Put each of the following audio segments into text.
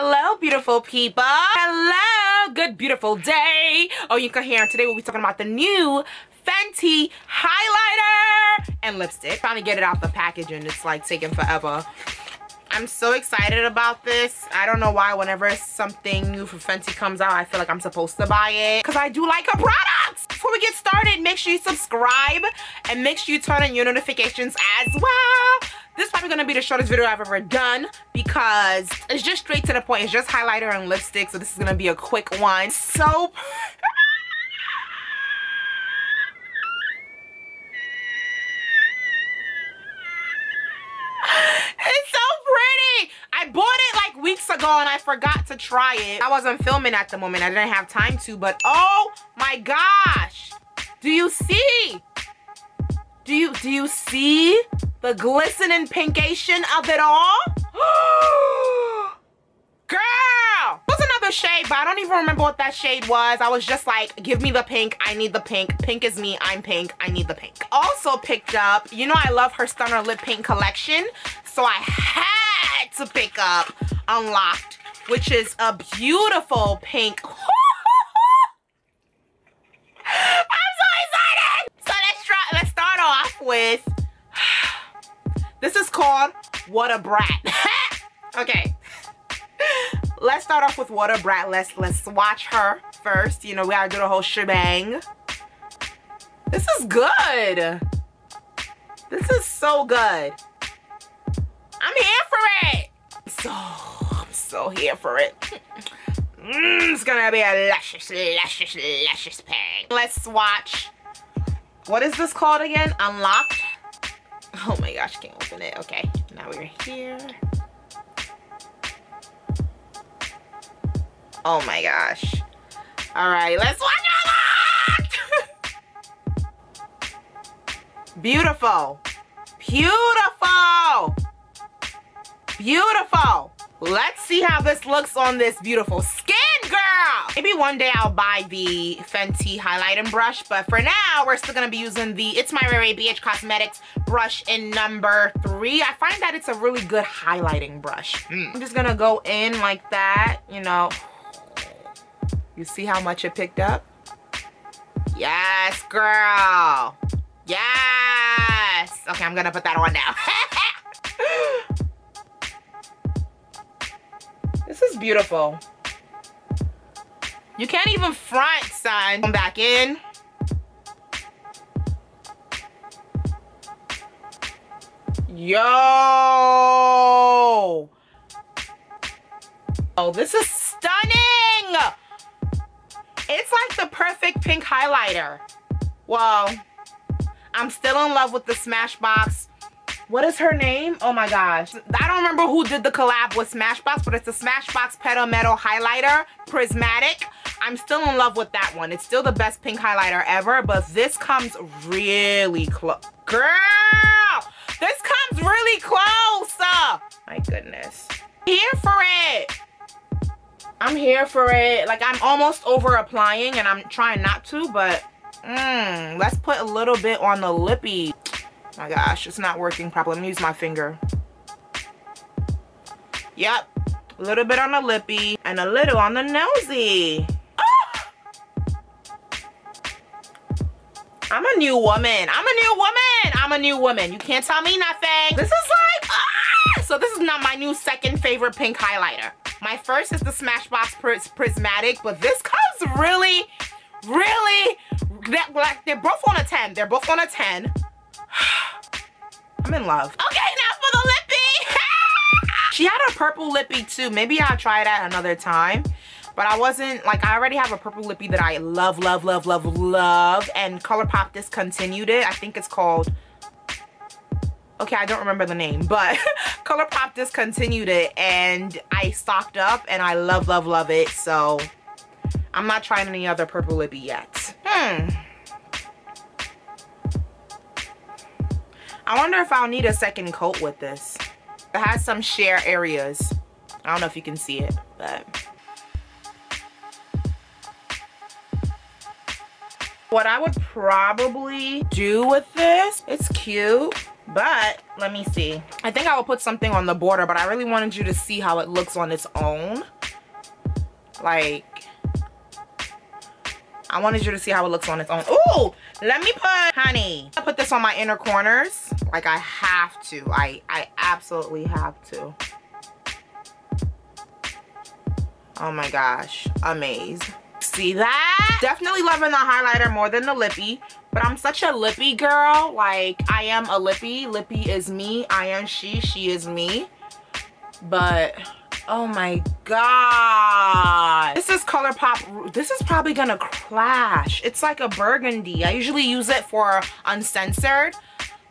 Hello, beautiful people. Hello, good beautiful day. Oh, you can hear. Today we'll be talking about the new Fenty highlighter and lipstick. Trying to get it out the package and it's like taking forever. I'm so excited about this. I don't know why whenever something new from Fenty comes out, I feel like I'm supposed to buy it because I do like her products. Before we get started, make sure you subscribe and make sure you turn on your notifications as well. This is probably gonna be the shortest video I've ever done because it's just straight to the point. It's just highlighter and lipstick, so this is gonna be a quick one. So ago and I forgot to try it. I wasn't filming at the moment. I didn't have time to, but oh my gosh. Do you see? Do you see the glistening pinkation of it all? Girl! It was another shade, but I don't even remember what that shade was. I was just like, give me the pink. I need the pink. Pink is me. I'm pink. I need the pink. Also picked up, you know I love her Stunna Lip Paint collection, so I had to pick up Unlocked, which is a beautiful pink. I'm so excited! So let's start off with, this is called What a Brat. Okay, let's start off with What a Brat. Let's swatch her first. You know, we gotta do the whole shebang. This is good. This is so good. I'm here for it. I'm so here for it. It's gonna be a luscious pang. Let's swatch. What is this called again? Unlocked. Oh my gosh, can't open it. Okay, now we're here. Oh my gosh. All right, let's swatch Unlocked. Beautiful. Beautiful. Beautiful. Let's see how this looks on this beautiful skin, girl. Maybe one day I'll buy the Fenty highlighting brush, but for now we're still gonna be using the It's My Ray Ray BH Cosmetics brush in number 3. I find that it's a really good highlighting brush. I'm just gonna go in like that, you know. You see how much it picked up? Yes, girl. Yes. Okay, I'm gonna put that on now. This is beautiful. You can't even front, son. Come back in. Yo! Oh, this is stunning! It's like the perfect pink highlighter. Whoa. I'm still in love with the Smashbox. What is her name? Oh my gosh. I don't remember who did the collab with Smashbox, but it's the Smashbox Petal Metal Highlighter Prismatic. I'm still in love with that one. It's still the best pink highlighter ever, but this comes really close. Girl! This comes really close! My goodness. I'm here for it. I'm here for it. Like, I'm almost over applying, and I'm trying not to, but let's put a little bit on the lippy. My gosh, it's not working properly. Let me use my finger. Yep, a little bit on the lippy and a little on the nosy. Ah! I'm a new woman. I'm a new woman. I'm a new woman. You can't tell me nothing. This is like, ah! So this is not my new second favorite pink highlighter. My first is the Smashbox Prismatic, but this comes really, really, like they're both on a 10. They're both on a 10. I'm in love. Okay, now for the lippy. She had a purple lippy too. Maybe I'll try that another time. But I wasn't, like, I already have a purple lippy that I love, love, love, love, love. And ColourPop discontinued it. I think it's called, okay, I don't remember the name. But ColourPop discontinued it. And I stocked up and I love, love, love it. So I'm not trying any other purple lippy yet. I wonder if I'll need a second coat with this. It has some sheer areas. I don't know if you can see it, but. What I would probably do with this, it's cute, But let me see. I think I will put something on the border, but I really wanted you to see how it looks on its own. Like, I wanted you to see how it looks on its own. Ooh, let me put, honey, I put this on my inner corners. Like, I have to. I absolutely have to. Oh my gosh, amazed. See that? Definitely loving the highlighter more than the lippy, but I'm such a lippy girl. Like, I am a lippy. Lippy is me. I am she is me. But oh my god, this is ColourPop. This is probably gonna clash. It's like a burgundy. I usually use it for uncensored.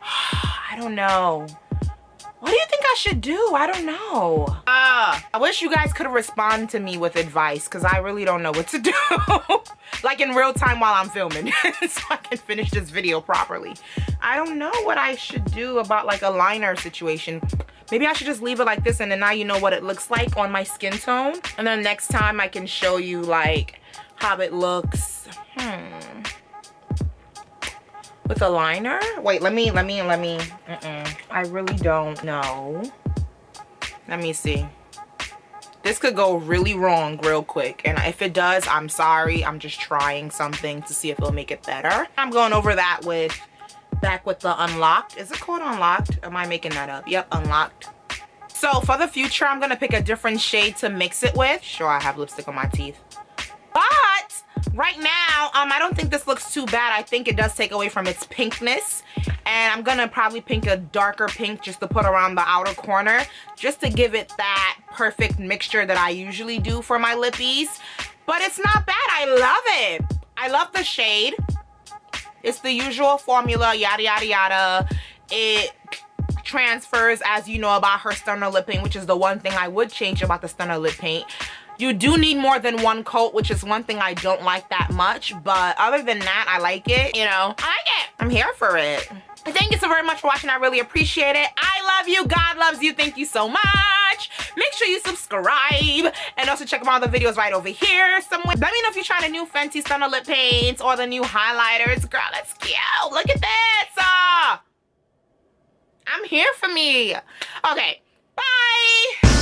I don't know. What do you think I should do? I don't know. I wish you guys could respond to me with advice, because I really don't know what to do. Like in real time while I'm filming. So I can finish this video properly. I don't know what I should do about like a liner situation. Maybe I should just leave it like this, and then now you know what it looks like on my skin tone. And then next time I can show you like how it looks. With a liner? Wait, let me. I really don't know. Let me see. This could go really wrong real quick. And if it does, I'm sorry. I'm just trying something to see if it'll make it better. I'm going over that back with the Unlocked. Is it called Unlocked? Am I making that up? Yep, Unlocked. So for the future, I'm gonna pick a different shade to mix it with. Sure, I have lipstick on my teeth. But right now, I don't think this looks too bad. I think it does take away from its pinkness. And I'm gonna probably pink a darker pink just to put around the outer corner, just to give it that perfect mixture that I usually do for my lippies. But it's not bad. I love it. I love the shade. It's the usual formula, yada, yada, yada. It transfers, as you know, about her Stunna Lip Paint, which is the one thing I would change about the Stunna Lip Paint. You do need more than one coat, which is one thing I don't like that much. But other than that, I like it. You know, I like it. I'm here for it. Thank you so very much for watching. I really appreciate it. I love you. God loves you. Thank you so much. Make sure you subscribe. And also check out all the videos right over here somewhere. Let me know if you're trying the new Fenty Stunna Lip Paints or the new highlighters. Girl, that's cute. Look at this. I'm here for me. Okay. Bye.